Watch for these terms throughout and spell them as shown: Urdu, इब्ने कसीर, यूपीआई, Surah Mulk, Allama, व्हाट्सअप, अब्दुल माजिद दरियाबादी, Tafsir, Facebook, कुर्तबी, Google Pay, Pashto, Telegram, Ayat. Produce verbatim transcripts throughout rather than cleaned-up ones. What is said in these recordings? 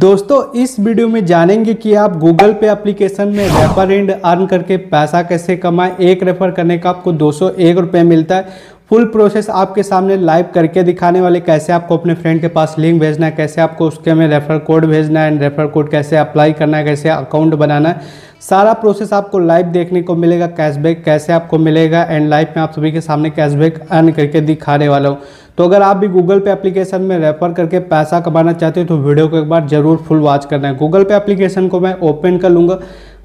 दोस्तों इस वीडियो में जानेंगे कि आप गूगल पे एप्लीकेशन में रेफर एंड अर्न करके पैसा कैसे कमाएं। एक रेफर करने का आपको दो सौ एक रुपये मिलता है। फुल प्रोसेस आपके सामने लाइव करके दिखाने वाले, कैसे आपको अपने फ्रेंड के पास लिंक भेजना है, कैसे आपको उसके में रेफर कोड भेजना है एंड रेफर कोड कैसे अप्लाई करना है, कैसे अकाउंट बनाना है, सारा प्रोसेस आपको लाइव देखने को मिलेगा। कैशबैक कैसे आपको मिलेगा एंड लाइव में आप सभी के सामने कैशबैक अर्न करके दिखाने वाला हूँ। तो अगर आप भी गूगल पे एप्लीकेशन में रेफर करके पैसा कमाना चाहते हो तो वीडियो को एक बार ज़रूर फुल वॉच करना है। गूगल पे एप्लीकेशन को मैं ओपन कर लूँगा।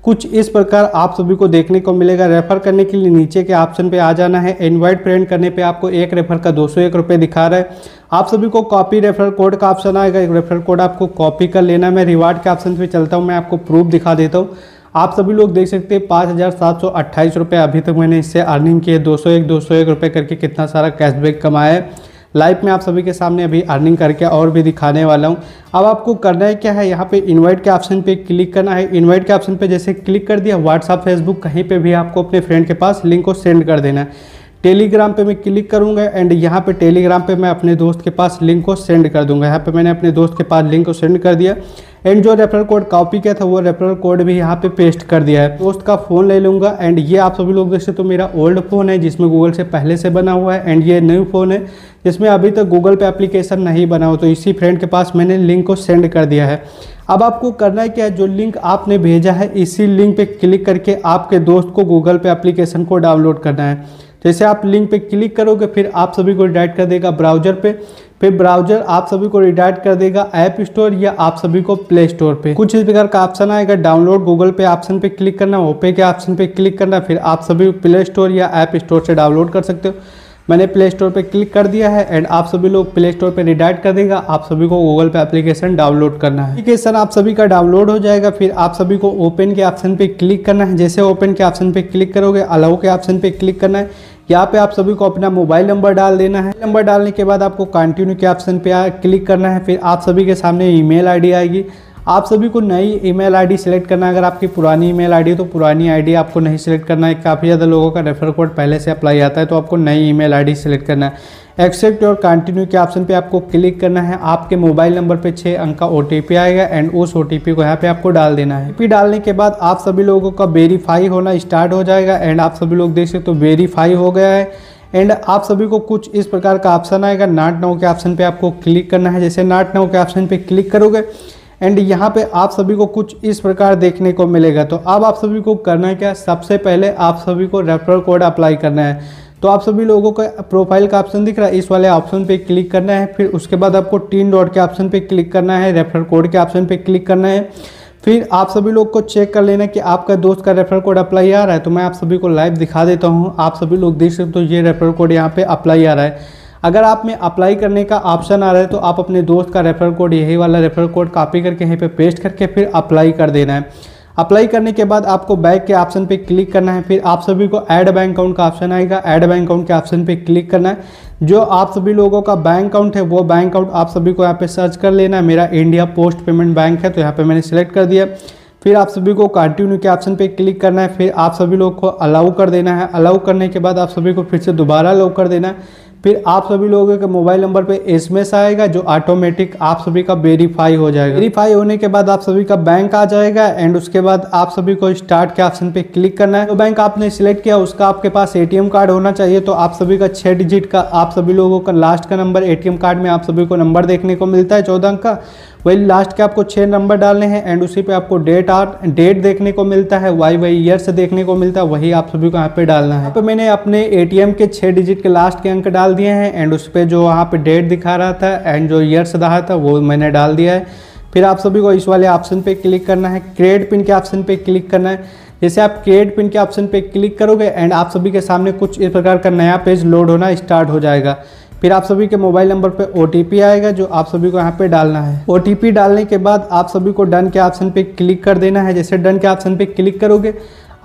कुछ इस प्रकार आप सभी को देखने को मिलेगा। रेफ़र करने के लिए नीचे के ऑप्शन पे आ जाना है। इनवाइट फ्रेंड करने पे आपको एक रेफर का दो सौ एक रुपये दिखा रहा है। आप सभी को कॉपी रेफर कोड का ऑप्शन आएगा, एक रेफर कोड आपको कॉपी कर लेना है। मैं रिवार्ड के ऑप्शन पे चलता हूँ, मैं आपको प्रूफ दिखा देता हूँ। आप सभी लोग देख सकते हैं पाँच हज़ार सात सौ अट्ठाईस रुपये अभी तक मैंने इससे अर्निंग की है। दो सौ एक दो सौ एक रुपये करके कितना सारा कैशबैक कमाया है। लाइव में आप सभी के सामने अभी अर्निंग करके और भी दिखाने वाला हूं। अब आपको करना है क्या है, यहाँ पे इनवाइट के ऑप्शन पे क्लिक करना है। इनवाइट के ऑप्शन पे जैसे क्लिक कर दिया, व्हाट्सअप फेसबुक कहीं पे भी आपको अपने फ्रेंड के पास लिंक को सेंड कर देना है। टेलीग्राम पे मैं क्लिक करूंगा एंड यहाँ पे टेलीग्राम पे मैं अपने दोस्त के पास लिंक को सेंड कर दूंगा। यहाँ पे मैंने अपने दोस्त के पास लिंक को सेंड कर दिया एंड जो रेफरल कोड कॉपी किया था वो रेफरल कोड भी यहाँ पे पेस्ट कर दिया है। दोस्त का फ़ोन ले लूँगा एंड ये आप सभी लोग देखते, तो मेरा ओल्ड फ़ोन है जिसमें गूगल से पहले से बना हुआ है एंड ये न्यू फ़ोन है जिसमें अभी तक गूगल पे एप्लीकेशन नहीं बना हो। तो इसी फ्रेंड के पास मैंने लिंक को सेंड कर दिया है। अब आपको करना है क्या, जो लिंक आपने भेजा है इसी लिंक पर क्लिक करके आपके दोस्त को गूगल पे एप्लीकेशन को डाउनलोड करना है। जैसे आप लिंक पे क्लिक करोगे फिर आप सभी को रिडायरेक्ट कर देगा ब्राउज़र पे, फिर ब्राउज़र आप सभी को रिडायरेक्ट कर देगा ऐप स्टोर या आप सभी को प्ले स्टोर पे। कुछ इस प्रकार का ऑप्शन आएगा, डाउनलोड गूगल पे ऑप्शन पे क्लिक करना, ओपे के ऑप्शन पे क्लिक करना, फिर आप सभी प्ले स्टोर या ऐप स्टोर से डाउनलोड कर सकते हो। मैंने प्ले स्टोर पे क्लिक कर दिया है एंड आप सभी लोग प्ले स्टोर पे रिडायरेक्ट कर देगा। आप सभी को गूगल पे एप्लीकेशन डाउनलोड करना है। एप्लीकेशन आप सभी का डाउनलोड हो जाएगा, फिर आप सभी को ओपन के ऑप्शन पे क्लिक करना है। जैसे ओपन के ऑप्शन पे क्लिक करोगे, अलाउ के ऑप्शन पे क्लिक करना है। यहाँ पे आप सभी को अपना मोबाइल नंबर डाल देना है। नंबर डालने के बाद आपको कंटिन्यू के ऑप्शन पे क्लिक करना है। फिर आप सभी के सामने ईमेल आईडी आएगी, आप सभी को नई ईमेल आईडी सेलेक्ट करना है। अगर आपकी पुरानी ईमेल आईडी है तो पुरानी आईडी आपको नहीं सेलेक्ट करना है। काफ़ी ज़्यादा लोगों का रेफर कोड पहले से अप्लाई आता है, तो आपको नई ईमेल आईडी सेलेक्ट करना है। एक्सेप्ट और कंटिन्यू के ऑप्शन पे आपको क्लिक करना है। आपके मोबाइल नंबर पे छः अंक का ओ टी पी आएगा एंड उस ओ टी पी को यहाँ पे आपको डाल देना है। ओ टी पी डालने के बाद आप सभी लोगों का वेरीफाई होना स्टार्ट हो जाएगा एंड आप सभी लोग देख सकते हो वेरीफाई हो गया है एंड आप सभी को कुछ इस प्रकार का ऑप्शन आएगा। नॉट नाउ के ऑप्शन पर आपको क्लिक करना है। जैसे नॉट नाउ के ऑप्शन पर क्लिक करोगे एंड यहाँ पे आप सभी को कुछ इस प्रकार देखने को मिलेगा। तो अब आप सभी को करना है क्या, सबसे पहले आप सभी को रेफरल कोड अप्लाई करना है। तो आप सभी लोगों का प्रोफाइल का ऑप्शन दिख रहा है, इस वाले ऑप्शन पे क्लिक करना है। फिर उसके बाद आपको तीन डॉट के ऑप्शन पे क्लिक करना है, रेफरल कोड के ऑप्शन पे क्लिक करना है। फिर आप सभी लोग को चेक कर लेना कि आपका दोस्त का रेफरल कोड अप्लाई आ रहा है। तो मैं आप सभी को लाइव दिखा देता हूँ, आप सभी लोग देख सकते हो ये रेफरल कोड यहाँ पर अप्लाई आ रहा है। अगर आप में अप्लाई करने का ऑप्शन आ रहा है तो आप अपने दोस्त का रेफर कोड, यही वाला रेफर कोड कॉपी करके यहीं पे पेस्ट करके फिर अप्लाई कर देना है। अप्लाई करने के बाद आपको बैक के ऑप्शन पे क्लिक करना है। फिर आप सभी को ऐड बैंक अकाउंट का ऑप्शन आएगा, ऐड बैंक अकाउंट के ऑप्शन पे क्लिक करना है। जो आप सभी लोगों का बैंक अकाउंट है वो बैंक अकाउंट आप सभी को यहाँ पर सर्च कर लेना है। मेरा इंडिया पोस्ट पेमेंट बैंक है तो यहाँ पर मैंने सिलेक्ट कर दिया। फिर आप सभी को कंटिन्यू के ऑप्शन पे क्लिक करना है। फिर आप सभी लोग को अलाउ कर देना है। अलाउ करने के बाद आप सभी को फिर से दोबारा अलाउ कर देना है। फिर आप सभी लोगों के मोबाइल नंबर पे एसएमएस आएगा जो ऑटोमेटिक आप सभी का वेरीफाई हो जाएगा। वेरीफाई होने के बाद आप सभी का बैंक आ जाएगा एंड उसके बाद आप सभी को स्टार्ट के ऑप्शन पे क्लिक करना है। जो बैंक आपने सिलेक्ट किया उसका आपके पास एटीएम कार्ड होना चाहिए। तो आप सभी का छः डिजिट का आप सभी लोगों का लास्ट का नंबर एटीएम कार्ड में आप सभी को नंबर देखने को मिलता है चौदह अंक का, वही लास्ट के आपको छः नंबर डालने हैं एंड उसी पे आपको डेट आर डेट देखने को मिलता है, वाई वाई ईयर से देखने को मिलता है, वही आप सभी को यहाँ पे डालना है। यहाँ पे मैंने अपने एटीएम के छः डिजिट के लास्ट के अंक डाल दिए हैं एंड उस पर जो वहाँ पे डेट दिखा रहा था एंड जो ईयर से रहा था वो मैंने डाल दिया है। फिर आप सभी को इस वाले ऑप्शन पे क्लिक करना है, क्रिएट पिन के ऑप्शन पे क्लिक करना है। जैसे आप क्रिएट पिन के ऑप्शन पे क्लिक करोगे एंड आप सभी के सामने कुछ इस प्रकार का नया पेज लोड होना स्टार्ट हो जाएगा। फिर आप सभी के मोबाइल नंबर पे ओटीपी आएगा जो आप सभी को यहाँ पे डालना है। ओटीपी डालने के बाद आप सभी को डन के ऑप्शन पे क्लिक कर देना है। जैसे डन के ऑप्शन पे क्लिक करोगे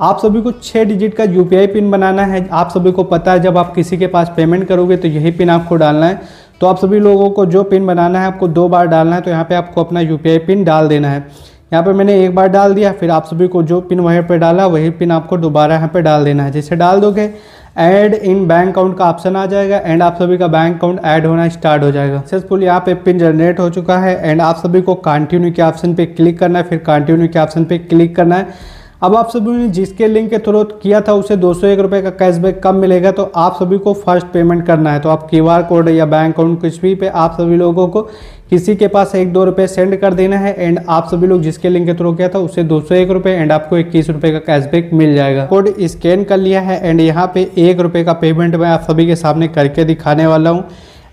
आप सभी को छः डिजिट का यूपीआई पिन बनाना है। आप सभी को पता है जब आप किसी के पास पेमेंट करोगे तो यही पिन आपको डालना है। तो आप सभी लोगों को जो पिन बनाना है आपको दो बार डालना है। तो यहाँ पर आपको अपना यूपीआई पिन डाल देना है। यहाँ पे मैंने एक बार डाल दिया। फिर आप सभी को जो पिन वहीं पे डाला वही पिन आपको दोबारा यहाँ पे डाल देना है। जैसे डाल दोगे ऐड इन बैंक अकाउंट का ऑप्शन आ जाएगा एंड आप सभी का बैंक अकाउंट ऐड होना स्टार्ट हो जाएगा। सक्सेसफुल यहाँ पे पिन जनरेट हो चुका है एंड आप सभी को कंटिन्यू के ऑप्शन पे क्लिक करना है, फिर कंटिन्यू के ऑप्शन पे क्लिक करना है। अब आप सभी ने जिसके लिंक के थ्रू किया था उसे दो सौ एक रुपये का कैशबैक कम मिलेगा, तो आप सभी को फर्स्ट पेमेंट करना है। तो आप क्यू आर कोड या बैंक अकाउंट कुछ भी पे आप सभी लोगों को किसी के पास एक दो रुपये सेंड कर देना है एंड आप सभी लोग जिसके लिंक के थ्रू किया था उसे दो सौ एक रुपये एंड आपको इक्कीस रुपये का कैशबैक मिल जाएगा। कोड स्कैन कर लिया है एंड यहाँ पे एक रुपये का पेमेंट मैं आप सभी के सामने करके दिखाने वाला हूँ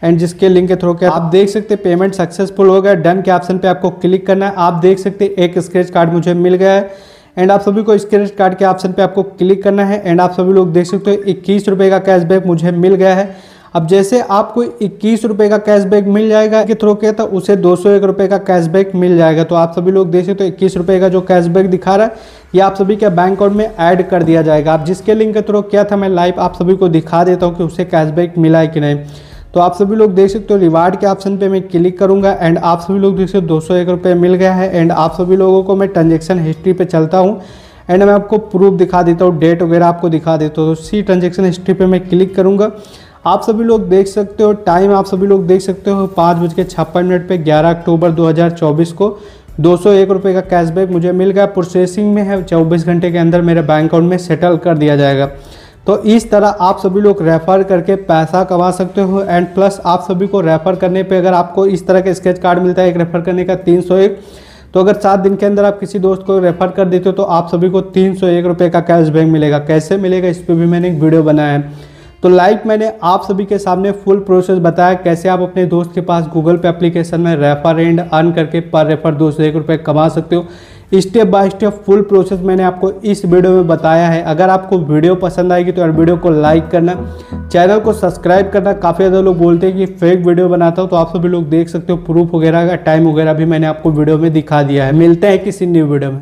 एंड जिसके लिंक के थ्रू आप देख सकते हैं पेमेंट सक्सेसफुल हो गया। डन के ऑप्शन पे आपको क्लिक करना है। आप देख सकते एक स्क्रैच कार्ड मुझे मिल गया है एंड आप सभी को स्क्रैच कार्ड के ऑप्शन पे आपको क्लिक करना है एंड आप सभी लोग देख सकते हो इक्कीस रुपये का कैशबैक मुझे मिल गया है। अब जैसे आपको इक्कीस रुपये का कैशबैक मिल जाएगा के थ्रू किया था उसे दो सौ एक रुपये का कैशबैक मिल जाएगा। तो आप सभी लोग देख सकते हो इक्कीस रुपये का जो कैशबैक दिखा रहा है ये आप सभी के बैंक अकाउंट में ऐड कर दिया जाएगा। आप जिसके लिंक के थ्रू किया था मैं लाइव आप सभी को दिखा देता हूँ कि उसे कैशबैक मिला है कि नहीं। तो आप सभी लोग देख सकते हो रिवार्ड के ऑप्शन पे मैं क्लिक करूंगा एंड आप सभी लोग देख सकते हो दो सौ एक रुपये मिल गया है एंड आप सभी लोगों को मैं ट्रांजेक्शन हिस्ट्री पे चलता हूँ एंड मैं आपको प्रूफ दिखा देता हूँ, डेट वगैरह आपको दिखा देता हूँ। तो सी ट्रांजेक्शन हिस्ट्री पे मैं क्लिक करूँगा। आप सभी लोग देख सकते हो टाइम आप सभी लोग देख सकते हो पाँच बज के छप्पन मिनट पर ग्यारह अक्टूबर दो हज़ार चौबीस को दो सौ एक रुपये का कैशबैक मुझे मिल गया। प्रोसेसिंग में है, चौबीस घंटे के अंदर मेरे बैंक अकाउंट में सेटल कर दिया जाएगा। तो इस तरह आप सभी लोग रेफ़र करके पैसा कमा सकते हो एंड प्लस आप सभी को रेफ़र करने पे अगर आपको इस तरह का स्क्रैच कार्ड मिलता है एक रेफ़र करने का तीन सौ एक, तो अगर सात दिन के अंदर आप किसी दोस्त को रेफ़र कर देते हो तो आप सभी को तीन सौ एक रुपये का कैशबैक मिलेगा। कैसे मिलेगा इस पर भी मैंने एक वीडियो बनाया है। तो लाइक मैंने आप सभी के सामने फुल प्रोसेस बताया कैसे आप अपने दोस्त के पास गूगल पे एप्लीकेशन में रेफ़र एंड अर्न करके पर रेफ़र दो सौ एक रुपये कमा सकते हो। Step by step full process मैंने आपको इस वीडियो में बताया है। अगर आपको वीडियो पसंद आएगी तो यार वीडियो को लाइक करना, चैनल को सब्सक्राइब करना। काफ़ी ज़्यादा लोग बोलते हैं कि फेक वीडियो बनाता हूँ, तो आप सभी लोग देख सकते हो प्रूफ वगैरह का टाइम वगैरह भी मैंने आपको वीडियो में दिखा दिया है। मिलते हैं किसी न्यू वीडियो में।